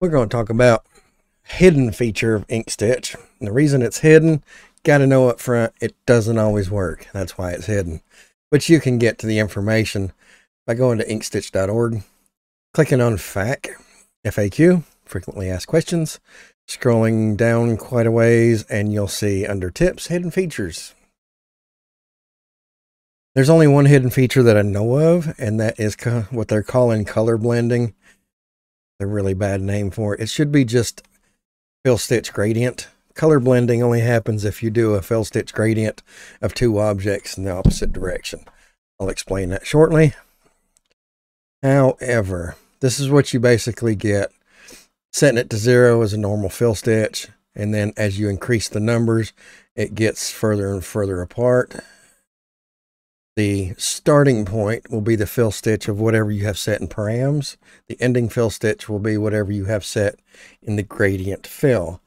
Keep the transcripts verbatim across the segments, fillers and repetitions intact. We're going to talk about hidden feature of InkStitch. And the reason it's hidden, got to know up front, it doesn't always work. That's why it's hidden. But you can get to the information by going to ink stitch dot org, clicking on F A Q, F A Q, frequently asked questions, scrolling down quite a ways, and you'll see under tips, hidden features. There's only one hidden feature that I know of, and that is what they're calling color blending. A really bad name for it. It should be just fill stitch gradient. Color blending only happens if you do a fill stitch gradient of two objects in the opposite direction. I'll explain that shortly. However, this is what you basically get. Setting it to zero is a normal fill stitch, and then as you increase the numbers, it gets further and further apart. The starting point will be the fill stitch of whatever you have set in params. The ending fill stitch will be whatever you have set in the gradient fill.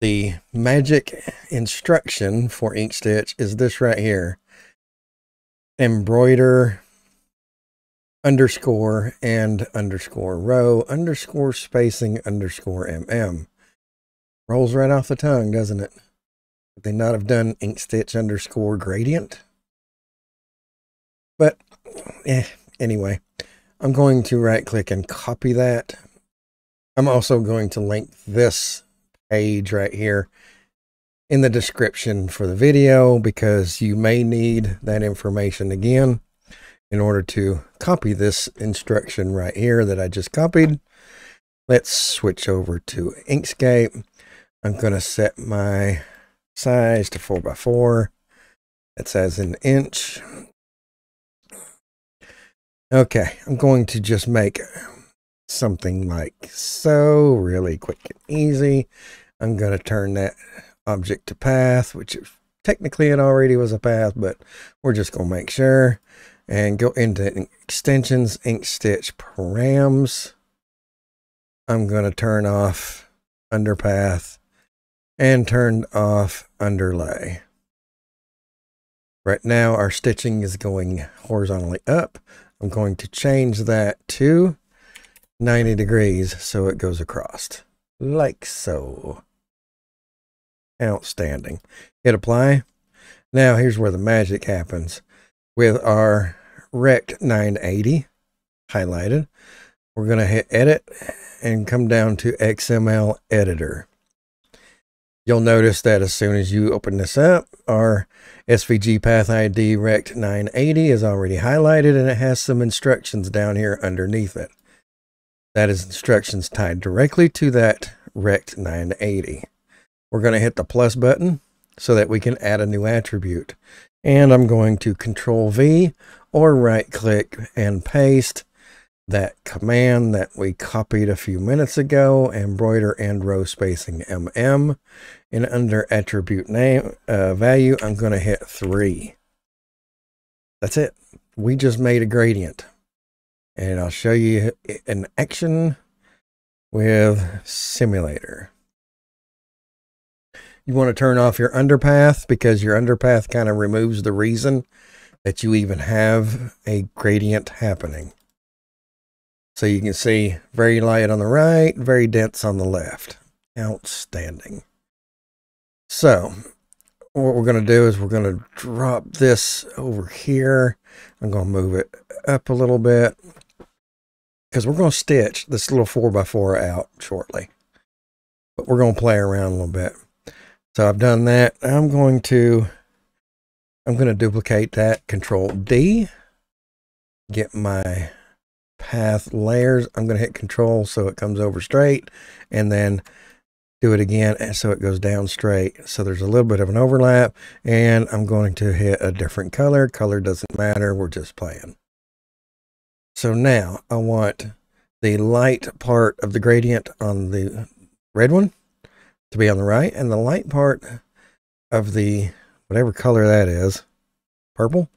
The magic instruction for InkStitch is this right here. Embroider underscore and underscore row underscore spacing underscore mm. Rolls right off the tongue, doesn't it? Would they not have done InkStitch underscore gradient? But eh, anyway, I'm going to right click and copy that. I'm also going to link this page right here in the description for the video, because you may need that information again in order to copy this instruction right here that I just copied. Let's switch over to Inkscape. I'm going to set my size to four by four. That's as an inch. Okay, I'm going to just make something like so, really quick and easy. I'm going to turn that object to path, which is, technically it already was a path, but we're just going to make sure. And go into extensions, InkStitch params. I'm going to turn off under path and turn off underlay. Right now our stitching is going horizontally up. I'm going to change that to ninety degrees so it goes across, like so. Outstanding. Hit apply. Now here's where the magic happens. With our rect nine eighty highlighted, we're going to hit edit and come down to X M L editor. You'll notice that as soon as you open this up, our S V G path I D rect nine eighty is already highlighted, and it has some instructions down here underneath it. That is instructions tied directly to that rect nine eighty. We're going to hit the plus button so that we can add a new attribute. And I'm going to control V or right click and paste that command that we copied a few minutes ago, embroider and row spacing mm, and under attribute name uh, value, I'm going to hit three. That's it. We just made a gradient, and I'll show you an action with simulator. You want to turn off your underpath, because your underpath kind of removes the reason that you even have a gradient happening. So you can see very light on the right, very dense on the left. Outstanding. So what we're going to do is we're going to drop this over here. I'm going to move it up a little bit because we're going to stitch this little four by four out shortly, but we're going to play around a little bit. So I've done that. I'm going to, I'm going to duplicate that, control D, get my path layers. I'm going to hit control so it comes over straight, and then do it again so it goes down straight, so there's a little bit of an overlap. And I'm going to hit a different color. Color doesn't matter, we're just playing. So now I want the light part of the gradient on the red one to be on the right, and the light part of the whatever color that is, purple,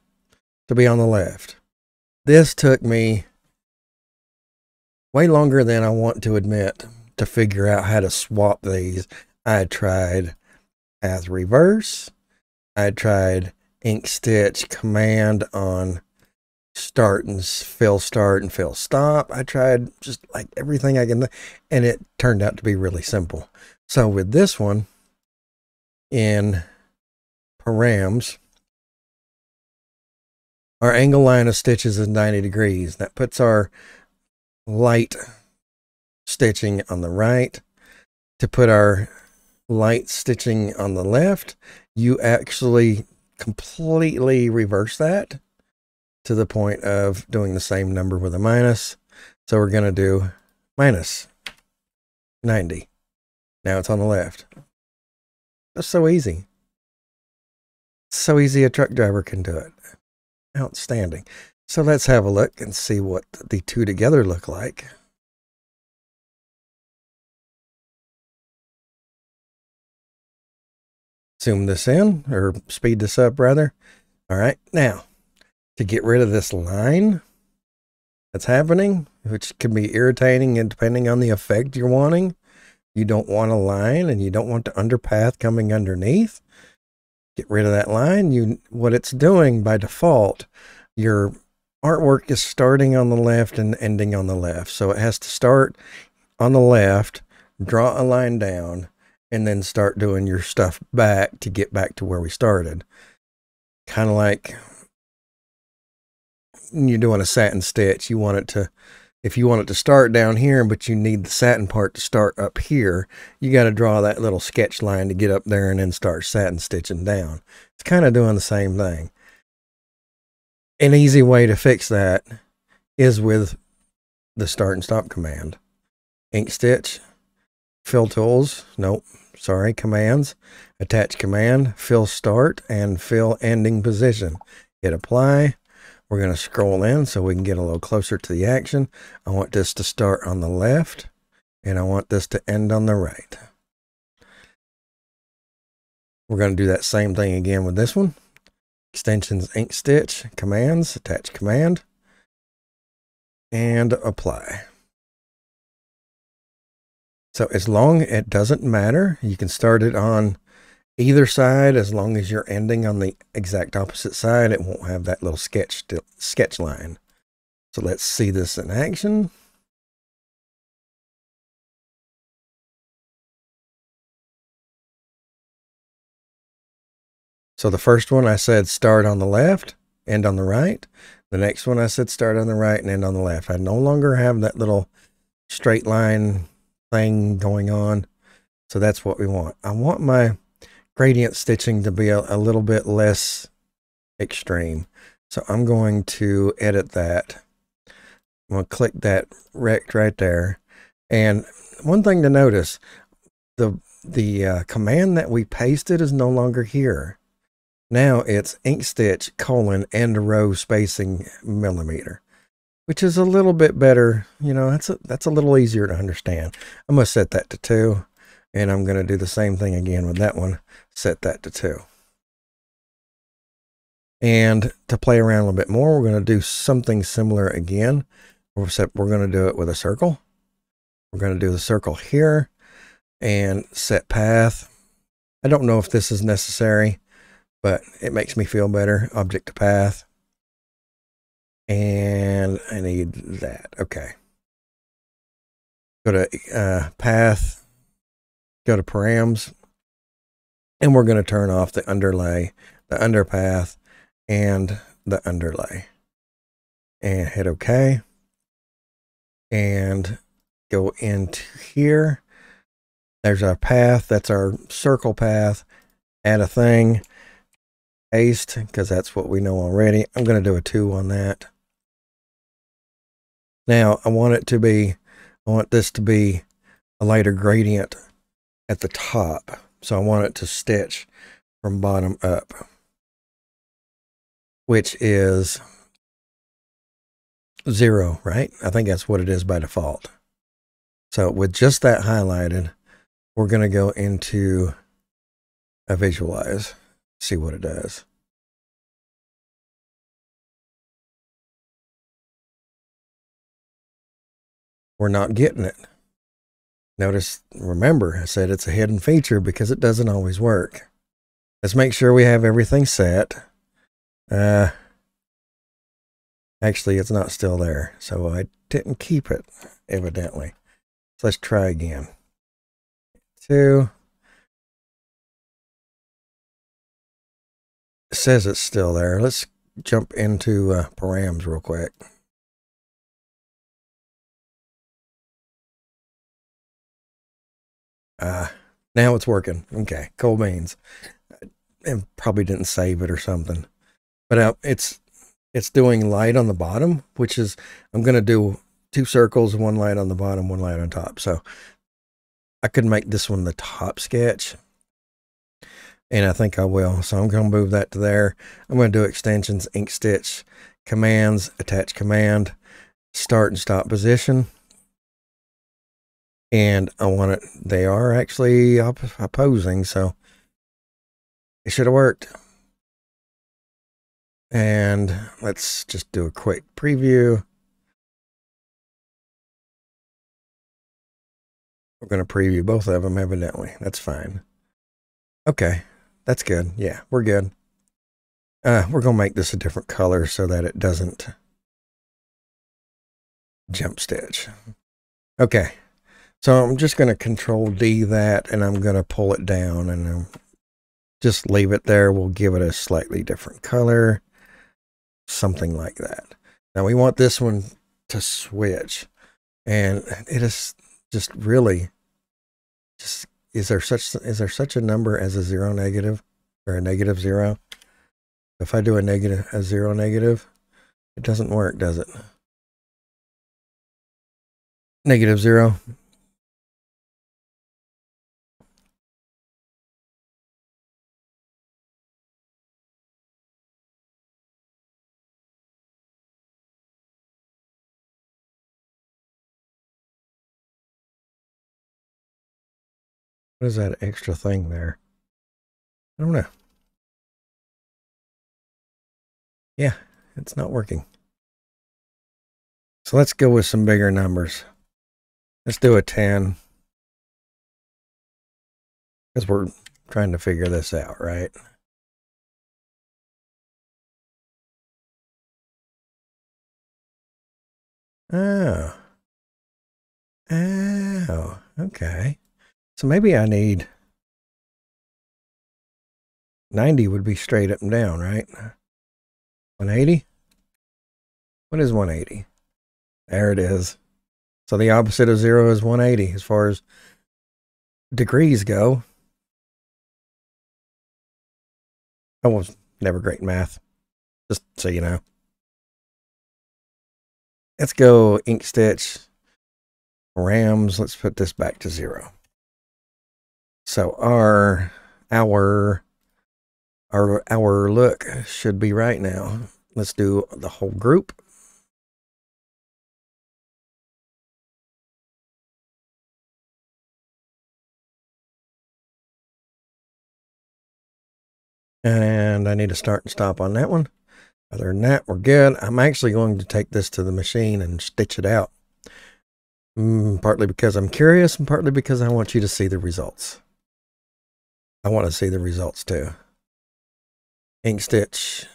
to be on the left. This took me way longer than I want to admit to figure out how to swap these. I tried path reverse. I tried InkStitch command on start and fail start and fail stop. I tried just like everything I can, and it turned out to be really simple. So with this one in params, our angle line of stitches is ninety degrees. That puts our light stitching on the right. To put our light stitching on the left, you actually completely reverse that to the point of doing the same number with a minus. So we're going to do minus ninety. Now it's on the left. That's so easy. So easy a truck driver can do it. Outstanding. So let's have a look and see what the two together look like. Zoom this in, or speed this up rather. All right, now to get rid of this line that's happening, which can be irritating and depending on the effect you're wanting. You don't want a line and you don't want the underpath coming underneath. Get rid of that line. You, what it's doing by default, your artwork is starting on the left and ending on the left. So it has to start on the left, draw a line down, and then start doing your stuff back to get back to where we started. Kind of like you're doing a satin stitch. You want it to, if you want it to start down here, but you need the satin part to start up here, you got to draw that little sketch line to get up there and then start satin stitching down. It's kind of doing the same thing. An easy way to fix that is with the start and stop command. Ink stitch, fill tools, nope. Sorry, commands, attach command, fill start and fill ending position. Hit apply. We're going to scroll in so we can get a little closer to the action. I want this to start on the left and I want this to end on the right. We're going to do that same thing again with this one. Extensions, ink stitch, commands, attach command, and apply. So as long, it doesn't matter. You can start it on either side. As long as you're ending on the exact opposite side, it won't have that little sketch sketch line. So let's see this in action. So the first one I said start on the left, end on the right. The next one I said start on the right and end on the left. I no longer have that little straight line thing going on. So that's what we want. I want my gradient stitching to be a, a little bit less extreme. So I'm going to edit that. I'm going to click that rect right there. And one thing to notice, the, the uh, command that we pasted is no longer here. Now it's ink stitch colon end row spacing millimeter, which is a little bit better. You know, that's a, that's a little easier to understand. I'm going to set that to two. And I'm going to do the same thing again with that one. Set that to two. And to play around a little bit more, we're going to do something similar again, except we're going to do it with a circle. We're going to do the circle here and set path. I don't know if this is necessary, but it makes me feel better. Object to path. And I need that. Okay. Go to uh, path. Go to params, and we're going to turn off the underlay, the underpath, and the underlay, and hit OK, and go into here. There's our path. That's our circle path. Add a thing, paste, because that's what we know already. I'm going to do a two on that. Now I want it to be, I want this to be a lighter gradient at the top, so I want it to stitch from bottom up, which is zero, right? I think that's what it is by default. So with just that highlighted, we're going to go into a visualize, see what it does. We're not getting it. Notice, remember, I said it's a hidden feature because it doesn't always work. Let's make sure we have everything set. Uh, Actually, it's not still there, so I didn't keep it, evidently. So let's try again. Two. It says it's still there. Let's jump into uh, params real quick. Uh, now it's working. Okay, cool beans. And probably didn't save it or something. But uh, it's it's doing light on the bottom, which is, I'm going to do two circles, one light on the bottom, one light on top. So I could make this one the top sketch. And I think I will. So I'm going to move that to there. I'm going to do extensions, ink stitch, commands, attach command, start and stop position. And I want it, they are actually opposing, so it should have worked. And let's just do a quick preview. We're going to preview both of them, evidently. That's fine. Okay, that's good. Yeah, we're good. Uh, we're going to make this a different color so that it doesn't jump stitch. Okay. So I'm just going to control D that, and I'm going to pull it down and I'll just leave it there. We'll give it a slightly different color, something like that. Now we want this one to switch, and it is just really just, is there such, is there such a number as a zero negative or a negative zero? If I do a negative, a zero negative, it doesn't work, does it? Negative zero. What is that extra thing there? I don't know. Yeah, it's not working. So let's go with some bigger numbers. Let's do a ten. Because we're trying to figure this out, right? Oh. Oh, okay. So maybe I need ninety would be straight up and down, right? one eighty? What is one eighty? There it is. So the opposite of zero is one eighty as far as degrees go. I was never great in math, just so you know. Let's go ink stitch, params. Let's put this back to zero. So our, our, our, our look should be right now. Let's do the whole group. And I need to start and stop on that one. Other than that, we're good. I'm actually going to take this to the machine and stitch it out. Mm, partly because I'm curious and partly because I want you to see the results. I want to see the results too. Ink stitch,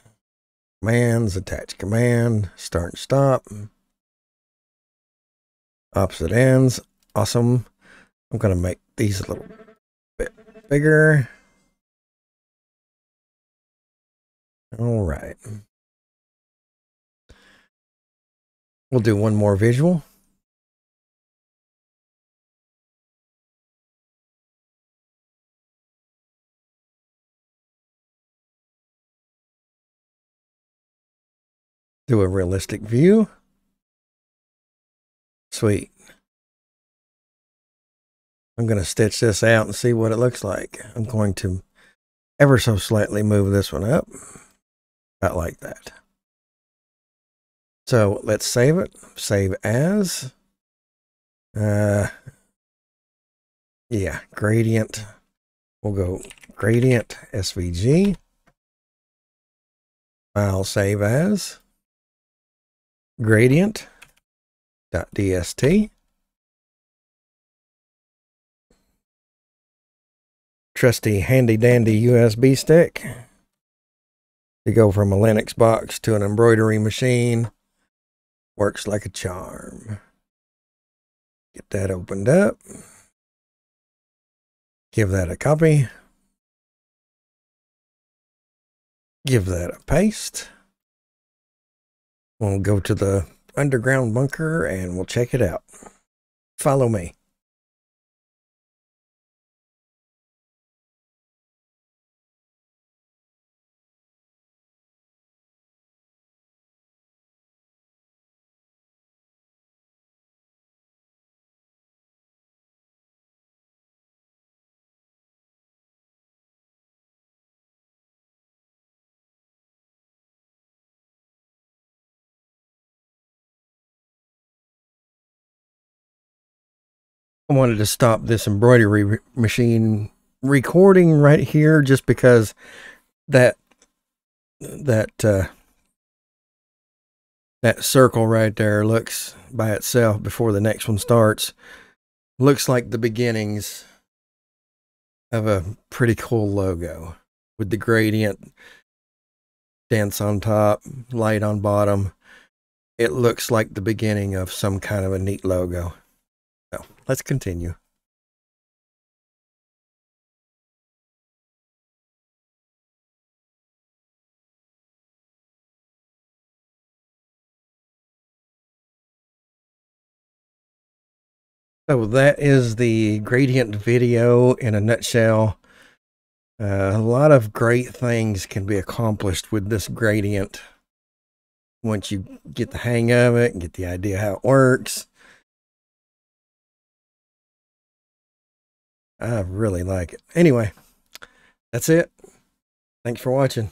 commands, attach command, start and stop, opposite ends. Awesome. I'm going to make these a little bit bigger. All right. We'll do one more visual. Do a realistic view. Sweet. I'm going to stitch this out and see what it looks like. I'm going to ever so slightly move this one up. About like that. So let's save it. Save as. Uh, yeah, gradient. We'll go gradient S V G. I'll save as. Gradient.dst. Trusty handy dandy U S B stick to go from a Linux box to an embroidery machine Works like a charm. Get that opened up. Give that a copy. Give that a paste. We'll go to the underground bunker and we'll check it out. Follow me. I wanted to stop this embroidery re machine recording right here just because that that uh, that circle right there looks by itself before the next one starts. Looks like the beginnings of a pretty cool logo with the gradient, dense on top, light on bottom. It looks like the beginning of some kind of a neat logo. So let's continue. So that is the gradient video in a nutshell. Uh, a lot of great things can be accomplished with this gradient. Once you get the hang of it and get the idea how it works. I really like it. Anyway, that's it. Thanks for watching.